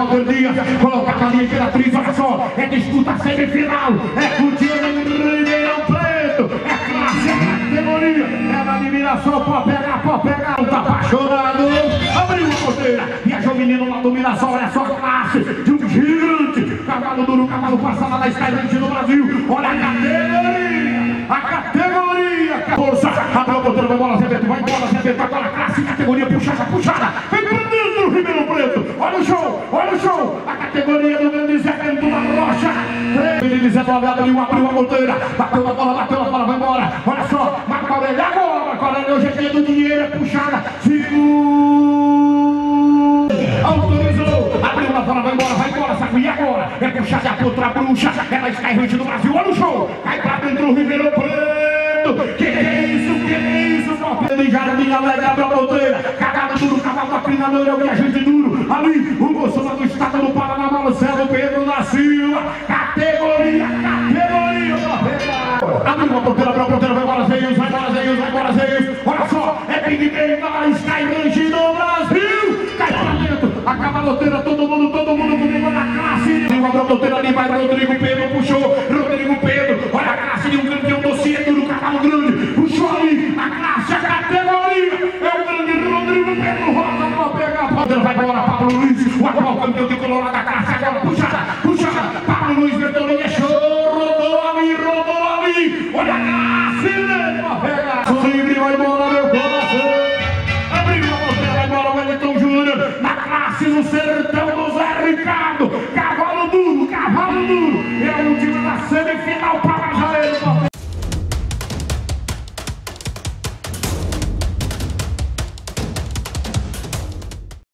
Dia, coloca a carinha imperatriz, olha só, é disputa semifinal, é com o time Ribeirão Preto, é classe, é categoria, é na admiração, pode pegar, não tá apaixonado, abriu a porteira, viajou o menino lá do Mirassol, olha só, classe, de um gigante, cavalo duro, cavalo passado na estadante do Brasil, olha a categoria, força, abre o motor, vai bola, Zé Beto, vai bola, Zé Beto, agora classe, categoria, puxada, vem pra dentro do Ribeirão Preto, olha o show, a categoria do grande Zé Beto da Rocha, 19 abriu, a ponteira, bateu a bola, vai embora, olha só, Marco Aurélio, agora, Marco Aurélio, hoje é dia do dinheiro, é puxada, autorizou, abriu na bola, vai embora, saco, e agora, é puxada, é contra a bruxa, ela é Skyrante do Brasil, olha o show, cai pra dentro do Ribeirão Preto, que é isso, Corpendo, Jardim, Alegre, abre a ponteira, cagada duro, cavalo apinador, é o viajante duro, ali, o Bolsonaro do Estado do Paraná, Marcelo Pedro da Silva, categoria, abriu a ponteira, vai embora, Zeus, olha só, é Big Ben, Skyrante do Brasil, cai pra dentro, a cavaloteira, todo mundo comigo na classe, abriu a ponteira ali, vai Rodrigo Pedro, puxou, Rodrigo Pedro, olha a classe de um campeão do centro, do cavalo grande, vai embora, Pablo Luiz, o atual campeão de Colorado da casa.